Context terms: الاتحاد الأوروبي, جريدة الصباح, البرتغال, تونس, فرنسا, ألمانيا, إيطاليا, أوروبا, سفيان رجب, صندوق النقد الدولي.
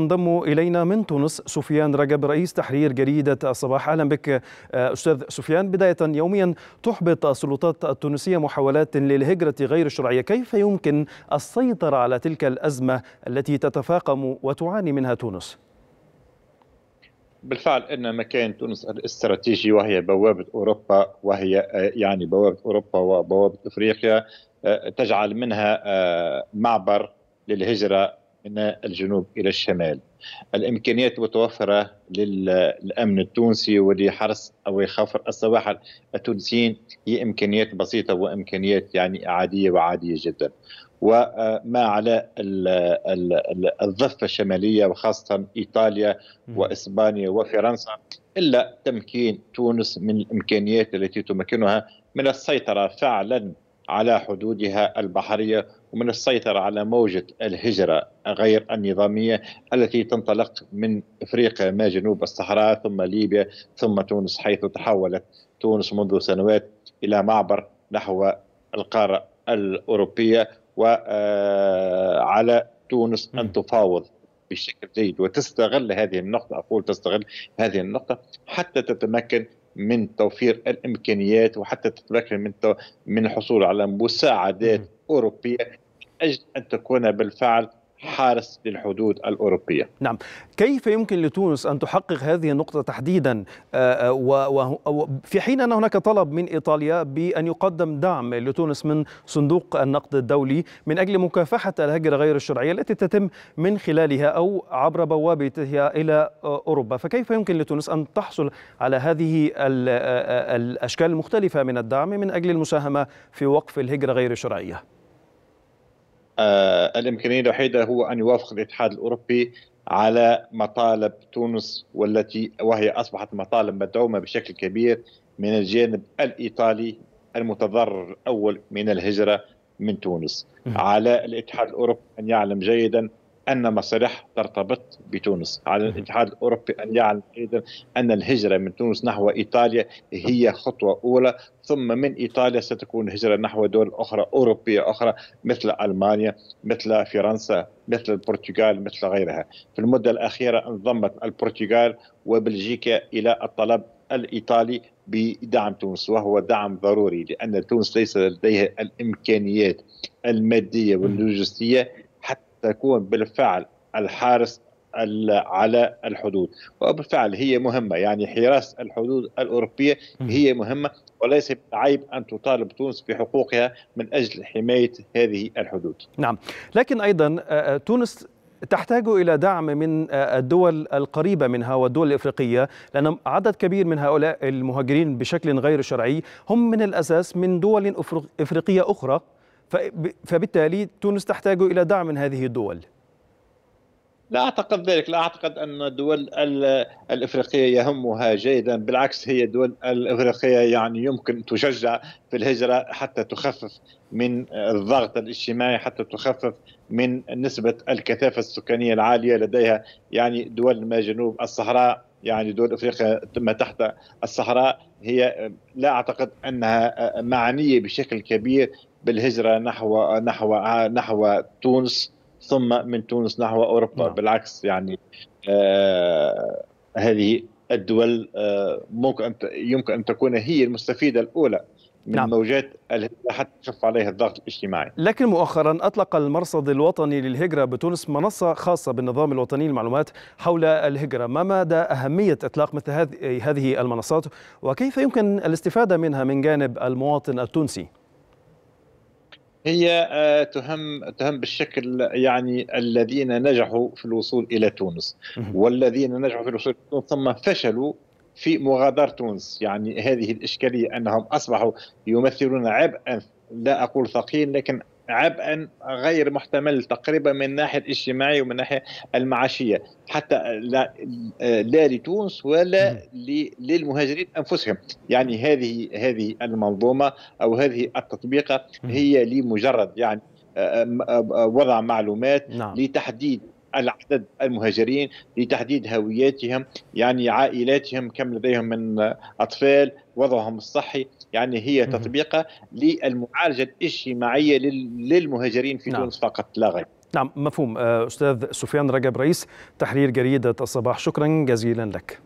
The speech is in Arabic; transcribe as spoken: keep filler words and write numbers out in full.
ينضم إلينا من تونس سفيان رجب رئيس تحرير جريدة الصباح. أهلا بك أستاذ سفيان. بداية، يوميا تحبط السلطات التونسية محاولات للهجرة غير الشرعية، كيف يمكن السيطرة على تلك الأزمة التي تتفاقم وتعاني منها تونس؟ بالفعل ان مكان تونس الاستراتيجي وهي بوابة أوروبا، وهي يعني بوابة أوروبا وبوابة أفريقيا، تجعل منها معبر للهجرة من الجنوب إلى الشمال. الإمكانيات متوفرة للأمن التونسي ولحرس أو خفر السواحل التونسيين هي إمكانيات بسيطة وإمكانيات يعني عادية وعادية جدا. وما على الضفة الشمالية وخاصة إيطاليا وإسبانيا وفرنسا إلا تمكين تونس من الإمكانيات التي تمكنها من السيطرة فعلا على حدودها البحرية ومن السيطرة على موجة الهجرة غير النظامية التي تنطلق من أفريقيا ما جنوب الصحراء ثم ليبيا ثم تونس، حيث تحولت تونس منذ سنوات إلى معبر نحو القارة الأوروبية. وعلى تونس أن تفاوض بشكل جيد وتستغل هذه النقطة، أقول تستغل هذه النقطة حتى تتمكن من توفير الإمكانيات وحتى تتمكن من من الحصول على مساعدات أوروبية من أجل أن تكون بالفعل حارس للحدود الأوروبية. نعم، كيف يمكن لتونس أن تحقق هذه النقطة تحديدا وفي حين أن هناك طلب من إيطاليا بأن يقدم دعم لتونس من صندوق النقد الدولي من أجل مكافحة الهجرة غير الشرعية التي تتم من خلالها أو عبر بوابتها إلى أوروبا، فكيف يمكن لتونس أن تحصل على هذه الأشكال المختلفة من الدعم من أجل المساهمة في وقف الهجرة غير الشرعية؟ آه الإمكانية الوحيدة هو أن يوافق الاتحاد الأوروبي على مطالب تونس، والتي وهي أصبحت مطالب مدعومة بشكل كبير من الجانب الإيطالي المتضرر الأول من الهجرة من تونس. على الاتحاد الأوروبي أن يعلم جيدا أن مصالح ترتبط بتونس، على الاتحاد الأوروبي أن يعلم أيضا أن الهجرة من تونس نحو إيطاليا هي خطوة أولى، ثم من إيطاليا ستكون هجرة نحو دول أخرى أوروبية أخرى مثل ألمانيا، مثل فرنسا، مثل البرتغال، مثل غيرها. في المدة الأخيرة انضمت البرتغال وبلجيكا إلى الطلب الإيطالي بدعم تونس، وهو دعم ضروري لأن تونس ليس لديها الإمكانيات المادية واللوجستية تكون بالفعل الحارس على الحدود. وبالفعل هي مهمة، يعني حراسة الحدود الأوروبية هي مهمة، وليس عيب أن تطالب تونس بحقوقها من أجل حماية هذه الحدود. نعم، لكن أيضا تونس تحتاج إلى دعم من الدول القريبة منها والدول الإفريقية، لأن عدد كبير من هؤلاء المهاجرين بشكل غير شرعي هم من الأساس من دول إفريقية أخرى، فبالتالي تونس تحتاج إلى دعم من هذه الدول. لا أعتقد ذلك، لا أعتقد أن الدول الإفريقية يهمها جيدا، بالعكس هي الدول الإفريقية يعني يمكن تشجع في الهجرة حتى تخفف من الضغط الاجتماعي، حتى تخفف من نسبة الكثافة السكانية العالية لديها. يعني دول ما جنوب الصحراء، يعني دول افريقيا ما تحت الصحراء، هي لا اعتقد انها معنيه بشكل كبير بالهجره نحو نحو نحو تونس ثم من تونس نحو اوروبا. بالعكس يعني آه هذه الدول آه ممكن يمكن ان تكون هي المستفيده الاولى من نعم. موجات حتى تخف عليها الضغط الاجتماعي. لكن مؤخرا أطلق المرصد الوطني للهجرة بتونس منصة خاصة بالنظام الوطني للمعلومات حول الهجرة، ما مدى أهمية إطلاق مثل هذه المنصات وكيف يمكن الاستفادة منها من جانب المواطن التونسي؟ هي تهم تهم بالشكل يعني الذين نجحوا في الوصول إلى تونس والذين نجحوا في الوصول إلى تونس ثم فشلوا في مغادرة تونس. يعني هذه الإشكالية أنهم أصبحوا يمثلون عبئا، لا أقول ثقيل لكن عبئا غير محتمل تقريبا من ناحية الاجتماعية ومن ناحية المعاشية، حتى لا, لا لتونس ولا للمهاجرين أنفسهم. يعني هذه هذه المنظومة أو هذه التطبيقة هي لمجرد يعني وضع معلومات نعم. لتحديد العدد المهاجرين، لتحديد هوياتهم، يعني عائلاتهم كم لديهم من أطفال، وضعهم الصحي. يعني هي تطبيقة للمعالجة الاجتماعية للمهاجرين في نعم. تونس فقط لا غير. نعم مفهوم. أستاذ سفيان رجب رئيس تحرير جريدة الصباح، شكرا جزيلا لك.